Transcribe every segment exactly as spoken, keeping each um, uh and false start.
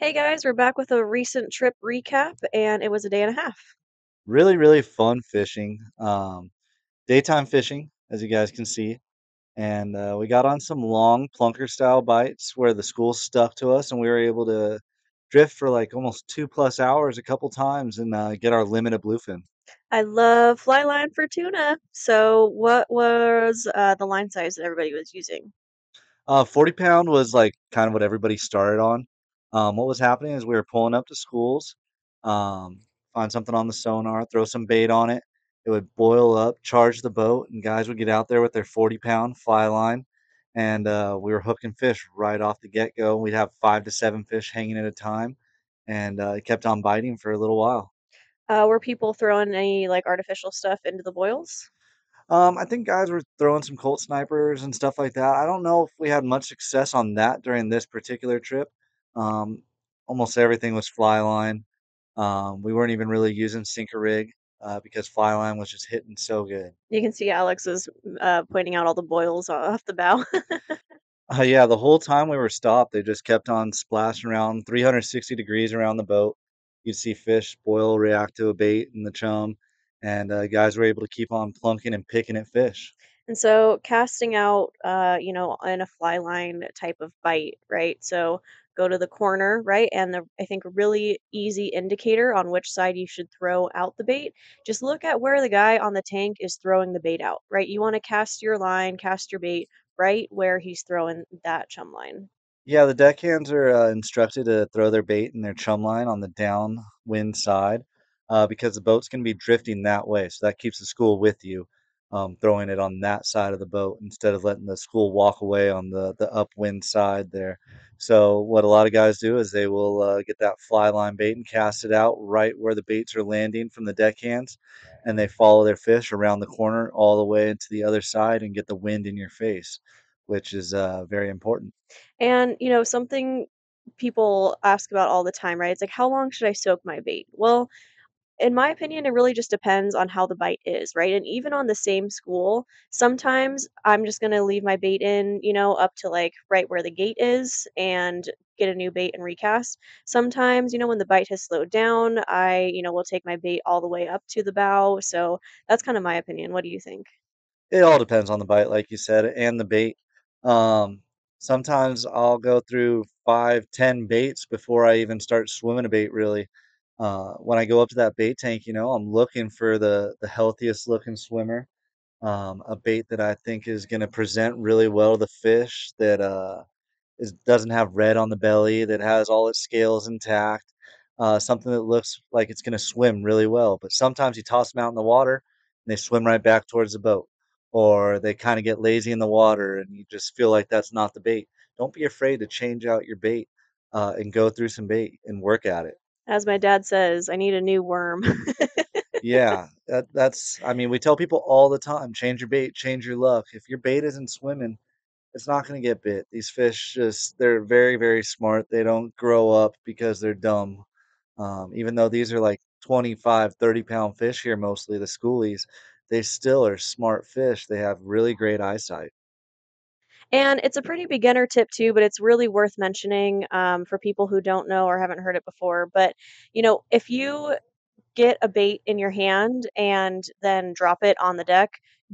Hey guys, we're back with a recent trip recap, and it was a day and a half. Really, really fun fishing. Um, daytime fishing, as you guys can see. And uh, we got on some long plunker style bites where the school stuck to us, and we were able to drift for like almost two plus hours a couple times and uh, get our limit of bluefin. I love fly line for tuna. So, what was uh, the line size that everybody was using? Uh, forty pound was like kind of what everybody started on. Um, what was happening is we were pulling up to schools, um, find something on the sonar, throw some bait on it. It would boil up, charge the boat, and guys would get out there with their forty pound fly line. And uh, we were hooking fish right off the get go. We'd have five to seven fish hanging at a time. And uh, it kept on biting for a little while. Uh, were people throwing any like artificial stuff into the boils? Um, I think guys were throwing some Colt snipers and stuff like that. I don't know if we had much success on that during this particular trip. Um, Almost everything was fly line. Um, we weren't even really using sinker rig uh, because fly line was just hitting so good. You can see Alex is uh, pointing out all the boils off the bow. uh, yeah, the whole time we were stopped, they just kept on splashing around three hundred sixty degrees around the boat. You'd see fish boil, react to a bait in the chum, and uh, guys were able to keep on plunking and picking at fish. And so casting out, uh, you know, in a fly line type of bite, right? So go to the corner, right? And the, I think a really easy indicator on which side you should throw out the bait. Just look at where the guy on the tank is throwing the bait out, right? You want to cast your line, cast your bait right where he's throwing that chum line. Yeah, the deckhands are uh, instructed to throw their bait and their chum line on the downwind side uh, because the boat's going to be drifting that way. So that keeps the school with you, um, throwing it on that side of the boat instead of letting the school walk away on the, the upwind side there. So what a lot of guys do is they will uh, get that fly line bait and cast it out right where the baits are landing from the deckhands, and they follow their fish around the corner all the way to the other side and get the wind in your face, which is uh, very important. And, you know, something people ask about all the time, right? It's like, how long should I soak my bait? Well, in my opinion, it really just depends on how the bite is, right? And even on the same school, sometimes I'm just going to leave my bait in, you know, up to like right where the gate is and get a new bait and recast. Sometimes, you know, when the bite has slowed down, I, you know, will take my bait all the way up to the bow. So that's kind of my opinion. What do you think? It all depends on the bite, like you said, and the bait. Um, sometimes I'll go through five, ten baits before I even start swimming a bait, really. Uh, when I go up to that bait tank, you know, I'm looking for the the healthiest looking swimmer, um, a bait that I think is going to present really well to the fish, that uh, is, doesn't have red on the belly, that has all its scales intact, uh, something that looks like it's going to swim really well. But sometimes you toss them out in the water and they swim right back towards the boat, or they kind of get lazy in the water and you just feel like that's not the bait. Don't be afraid to change out your bait uh, and go through some bait and work at it. As my dad says, I need a new worm. yeah, that, that's, I mean, we tell people all the time, change your bait, change your luck. If your bait isn't swimming, it's not going to get bit. These fish just, they're very, very smart. They don't grow up because they're dumb. Um, even though these are like twenty-five, thirty pound fish here, mostly the schoolies, they still are smart fish. They have really great eyesight. And it's a pretty beginner tip too, but it's really worth mentioning um, for people who don't know or haven't heard it before. But, you know, if you get a bait in your hand and then drop it on the deck,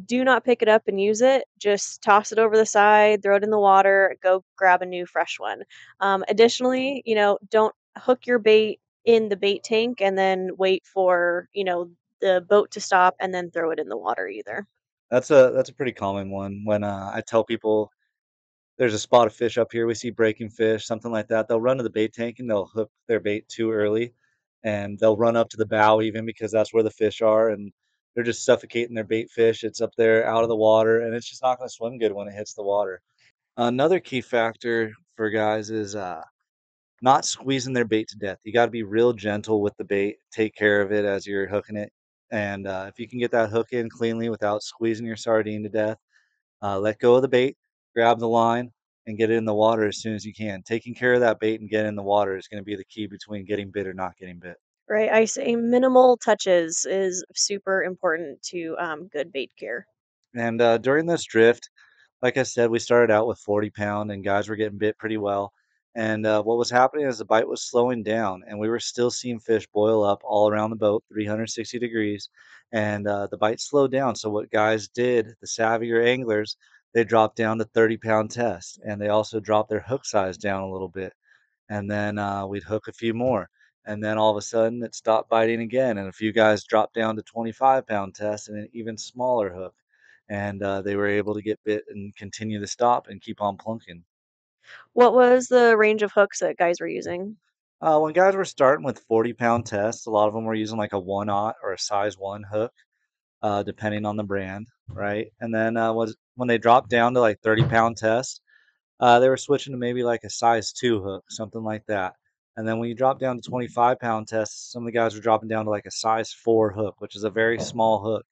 do not pick it up and use it. Just toss it over the side, throw it in the water, go grab a new fresh one. Um, additionally, you know, don't hook your bait in the bait tank and then wait for, you know, the boat to stop and then throw it in the water either. That's a, that's a pretty common one. When uh, I tell people, there's a spot of fish up here, we see breaking fish, something like that, they'll run to the bait tank and they'll hook their bait too early, and they'll run up to the bow even, because that's where the fish are, and they're just suffocating their bait fish. It's up there out of the water, and it's just not going to swim good when it hits the water. Another key factor for guys is uh, not squeezing their bait to death. You got to be real gentle with the bait. Take care of it as you're hooking it. And uh, if you can get that hook in cleanly without squeezing your sardine to death, uh, let go of the bait. Grab the line and get it in the water as soon as you can. Taking care of that bait and getting in the water is going to be the key between getting bit or not getting bit. Right. I say minimal touches is super important to um, good bait care. And uh, during this drift, like I said, we started out with forty pound and guys were getting bit pretty well. And uh, what was happening is the bite was slowing down, and we were still seeing fish boil up all around the boat, three hundred sixty degrees. And uh, the bite slowed down. So, what guys did, the savvier anglers, they dropped down to thirty pound test, and they also dropped their hook size down a little bit. And then uh, we'd hook a few more. And then all of a sudden, it stopped biting again. And a few guys dropped down to twenty-five pound test and an even smaller hook. And uh, they were able to get bit and continue to stop and keep on plunking. What was the range of hooks that guys were using? Uh, when guys were starting with forty pound tests, a lot of them were using like a one aught or a size one hook, uh, depending on the brand, right? And then uh, was when they dropped down to like thirty pound test, uh, they were switching to maybe like a size two hook, something like that. And then when you drop down to twenty-five pound tests, some of the guys were dropping down to like a size four hook, which is a very small hook.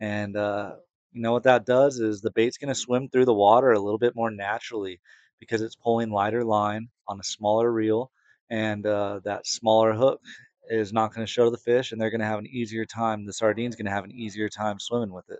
And uh, you know what that does is the bait's going to swim through the water a little bit more naturally because it's pulling lighter line on a smaller reel. And uh, that smaller hook is not going to show the fish, and they're going to have an easier time. The sardine's going to have an easier time swimming with it.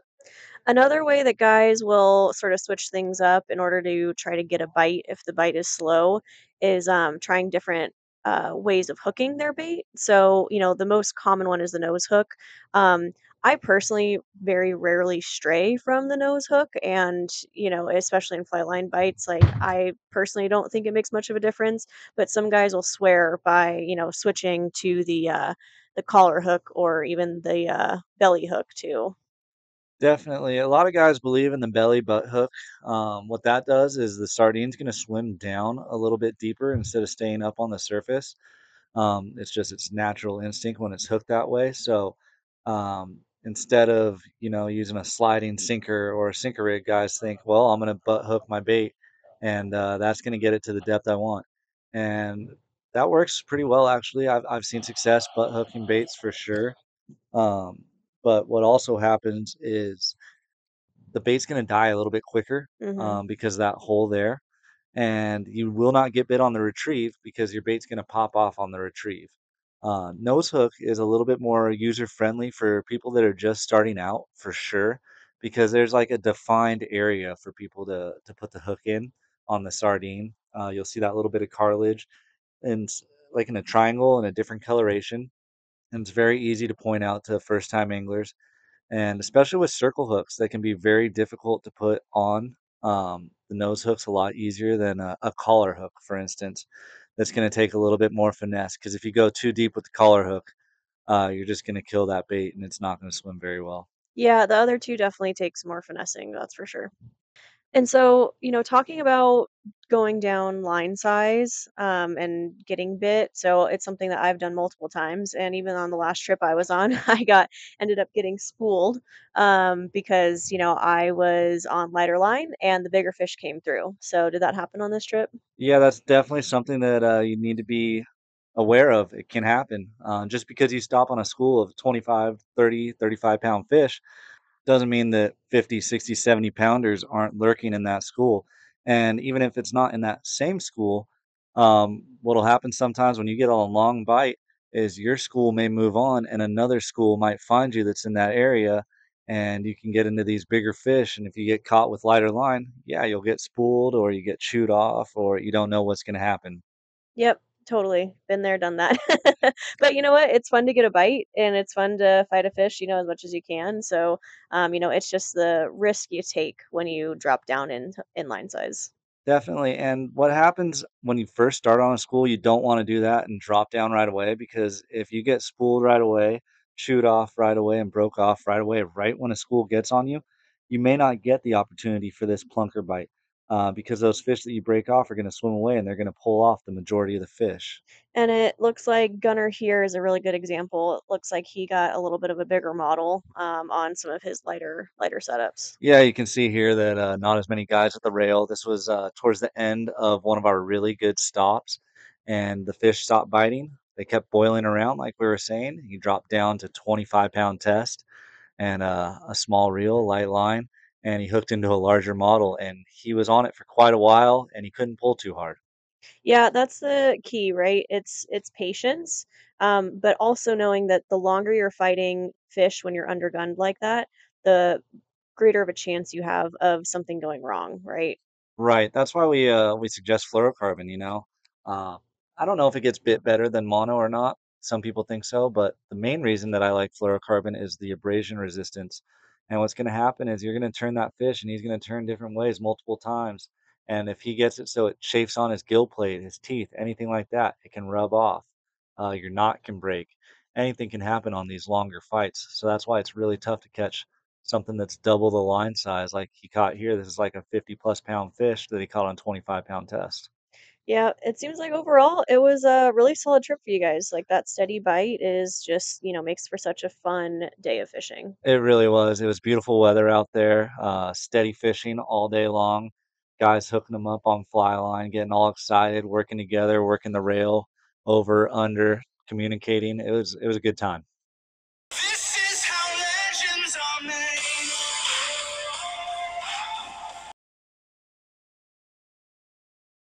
Another way that guys will sort of switch things up in order to try to get a bite if the bite is slow is um, trying different uh, ways of hooking their bait. So, you know, the most common one is the nose hook. Um, I personally very rarely stray from the nose hook, and, you know, especially in fly line bites, like I personally don't think it makes much of a difference, but some guys will swear by, you know, switching to the, uh, the collar hook or even the, uh, belly hook too. Definitely. A lot of guys believe in the belly butt hook. Um, what that does is the sardine's going to swim down a little bit deeper instead of staying up on the surface. Um, it's just its natural instinct when it's hooked that way. So um, instead of, you know, using a sliding sinker or a sinker rig, guys think, well, I'm going to butt hook my bait, and uh, that's going to get it to the depth I want. And that works pretty well, actually. I've, I've seen success butt hooking baits for sure. Um, But what also happens is the bait's going to die a little bit quicker Mm-hmm. um, because of that hole there. And you will not get bit on the retrieve because your bait's going to pop off on the retrieve. Uh, nose hook is a little bit more user friendly for people that are just starting out for sure, because there's like a defined area for people to, to put the hook in on the sardine. Uh, you'll see that little bit of cartilage and s- like in a triangle and a different coloration. And it's very easy to point out to first time anglers. And especially with circle hooks, they can be very difficult to put on. Um, the nose hook's a lot easier than a, a collar hook, for instance. That's going to take a little bit more finesse because if you go too deep with the collar hook, uh, you're just going to kill that bait and it's not going to swim very well. Yeah, the other two definitely takes more finessing, that's for sure. And so, you know, talking about going down line size um, and getting bit. So it's something that I've done multiple times. And even on the last trip I was on, I got ended up getting spooled um, because, you know, I was on lighter line and the bigger fish came through. So did that happen on this trip? Yeah, that's definitely something that uh, you need to be aware of. It can happen. Uh, just because you stop on a school of twenty-five, thirty, thirty-five pound fish doesn't mean that fifty, sixty, seventy pounders aren't lurking in that school. And even if it's not in that same school, um, what'll happen sometimes when you get on a long bite is your school may move on and another school might find you that's in that area, and you can get into these bigger fish. And if you get caught with lighter line, yeah, you'll get spooled or you get chewed off or you don't know what's going to happen. Yep, totally. Been there, done that. But you know what? It's fun to get a bite and it's fun to fight a fish, you know, as much as you can. So, um, you know, it's just the risk you take when you drop down in in line size. Definitely. And what happens when you first start on a school, you don't want to do that and drop down right away, because if you get spooled right away, chewed off right away, and broke off right away, right when a school gets on you, you may not get the opportunity for this plunker bite uh, because those fish that you break off are going to swim away and they're going to pull off the majority of the fish. And it looks like Gunnar here is a really good example. It looks like he got a little bit of a bigger model um, on some of his lighter lighter setups. Yeah, you can see here that uh, not as many guys at the rail. This was uh, towards the end of one of our really good stops, and the fish stopped biting. They kept boiling around, like we were saying. He dropped down to twenty-five pound test and uh, a small reel, light line, and he hooked into a larger model, and he was on it for quite a while, and he couldn't pull too hard. Yeah, that's the key, right? It's it's patience, um, but also knowing that the longer you're fighting fish when you're undergunned like that, the greater of a chance you have of something going wrong, right? Right. That's why we uh, we suggest fluorocarbon. You know, Um, I don't know if it gets bit better than mono or not. Some people think so, but the main reason that I like fluorocarbon is the abrasion resistance. And what's going to happen is you're going to turn that fish, and he's going to turn different ways multiple times. And if he gets it so it chafes on his gill plate, his teeth, anything like that, it can rub off. Uh, your knot can break. Anything can happen on these longer fights. So that's why it's really tough to catch something that's double the line size. Like he caught here, this is like a fifty plus pound fish that he caught on twenty-five pound test. Yeah, it seems like overall it was a really solid trip for you guys. Like that steady bite is just, you know, makes for such a fun day of fishing. It really was. It was beautiful weather out there, uh, steady fishing all day long. Guys hooking them up on fly line, getting all excited, working together, working the rail, over, under, communicating. It was it was a good time.